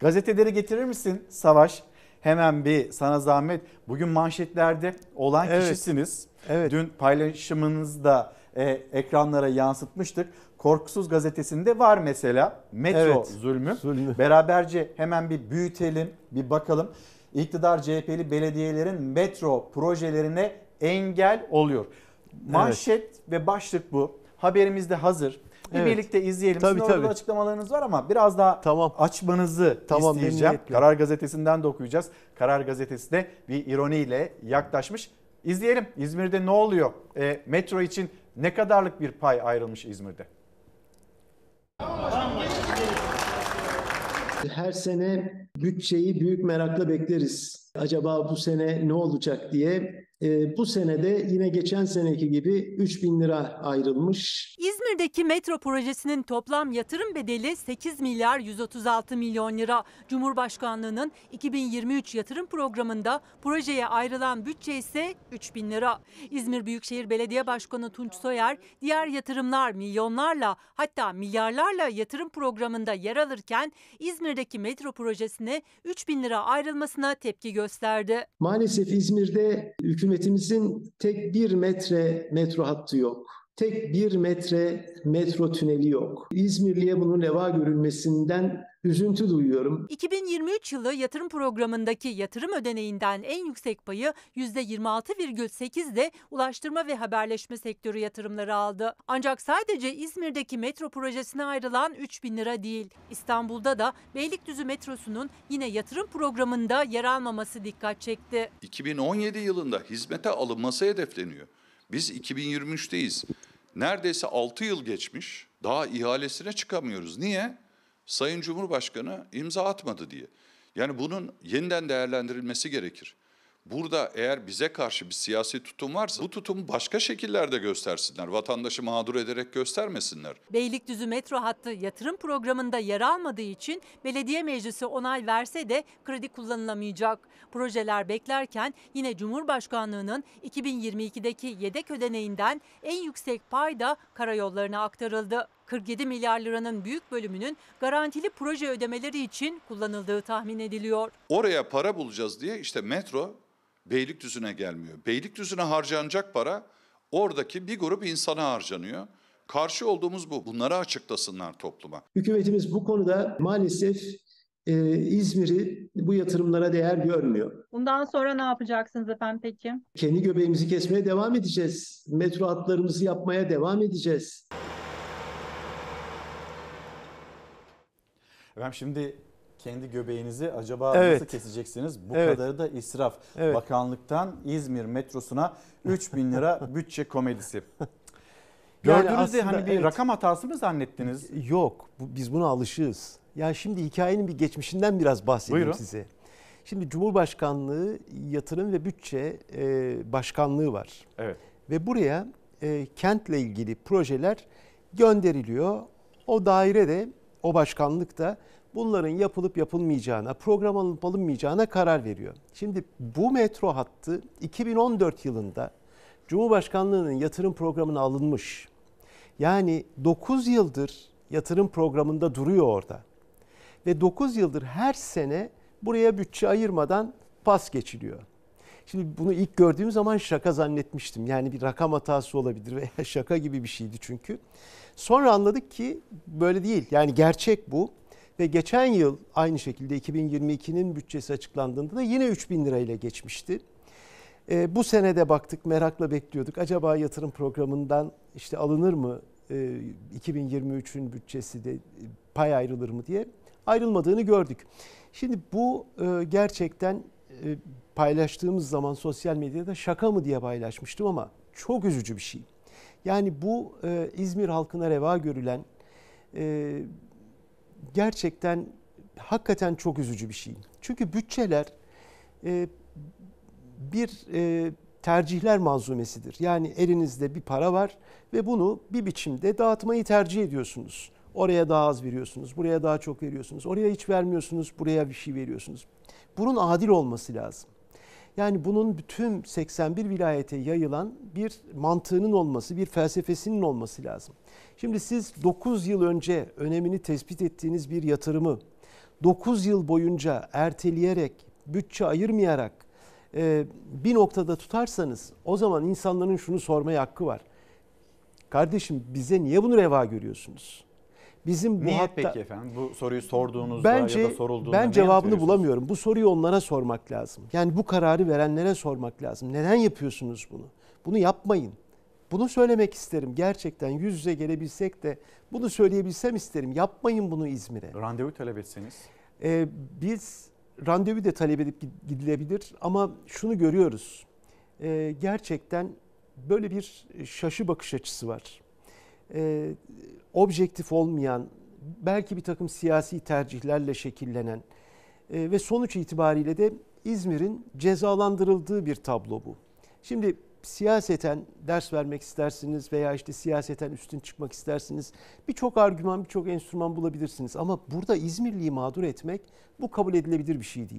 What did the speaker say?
Gazeteleri getirir misin Savaş? Hemen bir sana zahmet. Bugün manşetlerde olan kişisiniz. Evet. Dün paylaşımınızda ekranlara yansıtmıştık. Korkusuz gazetesinde var mesela metro zulmü. Beraberce hemen bir büyütelim, bir bakalım. İktidar CHP'li belediyelerin metro projelerine engel oluyor. Manşet ve başlık bu. Haberimiz de hazır. Birlikte izleyelim. Tabii, sizin orada açıklamalarınız var ama biraz daha açmanızı isteyeceğim. Karar Gazetesi'nden de okuyacağız. Karar Gazetesi de bir ironiyle yaklaşmış. İzleyelim. İzmir'de ne oluyor? Metro için ne kadarlık bir pay ayrılmış İzmir'de? Her sene bütçeyi büyük merakla bekleriz. Acaba bu sene ne olacak diye. Bu senede yine geçen seneki gibi 3.000 lira ayrılmış. İzmir'deki metro projesinin toplam yatırım bedeli 8.136 milyon lira. Cumhurbaşkanlığı'nın 2023 yatırım programında projeye ayrılan bütçe ise 3.000 lira. İzmir Büyükşehir Belediye Başkanı Tunç Soyer diğer yatırımlar milyonlarla hatta milyarlarla yatırım programında yer alırken İzmir'deki metro projesine 3.000 lira ayrılmasına tepki gösterdi. Maalesef İzmir'de hükümetimizin tek bir metre metro hattı yok. Tek bir metre metro tüneli yok. İzmirli'ye bunun reva görülmesinden üzüntü duyuyorum. 2023 yılı yatırım programındaki yatırım ödeneğinden en yüksek payı %26,8 de ulaştırma ve haberleşme sektörü yatırımları aldı. Ancak sadece İzmir'deki metro projesine ayrılan 3.000 lira değil. İstanbul'da da Beylikdüzü metrosunun yine yatırım programında yer almaması dikkat çekti. 2017 yılında hizmete alınması hedefleniyor. Biz 2023'teyiz. Neredeyse 6 yıl geçmiş. Daha ihalesine çıkamıyoruz. Niye? Sayın Cumhurbaşkanı imza atmadı diye. Yani bunun yeniden değerlendirilmesi gerekir. Burada eğer bize karşı bir siyasi tutum varsa bu tutumu başka şekillerde göstersinler. Vatandaşı mağdur ederek göstermesinler. Beylikdüzü metro hattı yatırım programında yer almadığı için belediye meclisi onay verse de kredi kullanılamayacak. Projeler beklerken yine Cumhurbaşkanlığı'nın 2022'deki yedek ödeneğinden en yüksek pay da karayollarına aktarıldı. 47 milyar liranın büyük bölümünün garantili proje ödemeleri için kullanıldığı tahmin ediliyor. Oraya para bulacağız diye işte metro Beylikdüzü'ne gelmiyor. Beylikdüzü'ne harcanacak para oradaki bir grup insana harcanıyor. Karşı olduğumuz bu. Bunları açıklasınlar topluma. Hükümetimiz bu konuda maalesef İzmir'i bu yatırımlara değer görmüyor. Bundan sonra ne yapacaksınız efendim peki? Kendi göbeğimizi kesmeye devam edeceğiz. Metro hatlarımızı yapmaya devam edeceğiz. Efendim şimdi kendi göbeğinizi acaba nasıl keseceksiniz? Bu kadarı da israf. Bakanlıktan İzmir metrosuna 3.000 lira bütçe komedisi. Gördüğünüzde yani hani bir rakam hatası mı zannettiniz? Yok, biz buna alışığız. Ya şimdi hikayenin bir geçmişinden biraz bahsedeyim size. Şimdi Cumhurbaşkanlığı Yatırım ve Bütçe Başkanlığı var. Evet. Ve buraya kentle ilgili projeler gönderiliyor. O daire de o başkanlık da bunların yapılıp yapılmayacağına, program alınıp alınmayacağına karar veriyor. Şimdi bu metro hattı 2014 yılında Cumhurbaşkanlığı'nın yatırım programına alınmış. Yani 9 yıldır yatırım programında duruyor orada. Ve 9 yıldır her sene buraya bütçe ayırmadan pas geçiliyor. Şimdi bunu ilk gördüğüm zaman şaka zannetmiştim. Yani bir rakam hatası olabilir veya şaka gibi bir şeydi çünkü. Sonra anladık ki böyle değil. Yani gerçek bu. Ve geçen yıl aynı şekilde 2022'nin bütçesi açıklandığında da yine 3.000 lirayla geçmişti. Bu senede baktık, merakla bekliyorduk. Acaba yatırım programından işte alınır mı 2023'ün bütçesi de pay ayrılır mı diye ayrılmadığını gördük. Şimdi bu gerçekten paylaştığımız zaman sosyal medyada şaka mı diye paylaşmıştım ama çok üzücü bir şey. Yani bu İzmir halkına reva görülen gerçekten hakikaten çok üzücü bir şey. Çünkü bütçeler bir tercihler malzumesidir. Yani elinizde bir para var ve bunu bir biçimde dağıtmayı tercih ediyorsunuz. Oraya daha az veriyorsunuz, buraya daha çok veriyorsunuz, oraya hiç vermiyorsunuz, buraya bir şey veriyorsunuz. Bunun adil olması lazım. Yani bunun bütün 81 vilayete yayılan bir mantığının olması, bir felsefesinin olması lazım. Şimdi siz 9 yıl önce önemini tespit ettiğiniz bir yatırımı 9 yıl boyunca erteleyerek, bütçe ayırmayarak bir noktada tutarsanız o zaman insanların şunu sormaya hakkı var. Kardeşim bize niye bunu reva görüyorsunuz? Bizim bu niye hatta... Peki efendim bu soruyu sorduğunuzda ya da sorulduğunda ben cevabını bulamıyorum. Bu soruyu onlara sormak lazım. Yani bu kararı verenlere sormak lazım. Neden yapıyorsunuz bunu? Bunu yapmayın. Bunu söylemek isterim. Gerçekten yüz yüze gelebilsek de bunu söyleyebilsem isterim. Yapmayın bunu İzmir'e. Randevu talep etseniz? Biz randevu da talep edip gidilebilir ama şunu görüyoruz. Gerçekten böyle bir şaşı bakış açısı var. Objektif olmayan, belki bir takım siyasi tercihlerle şekillenen ve sonuç itibariyle de İzmir'in cezalandırıldığı bir tablo bu. Şimdi siyaseten ders vermek istersiniz veya işte siyaseten üstün çıkmak istersiniz. Birçok argüman, birçok enstrüman bulabilirsiniz ama burada İzmirli'yi mağdur etmek bu kabul edilebilir bir şey değil.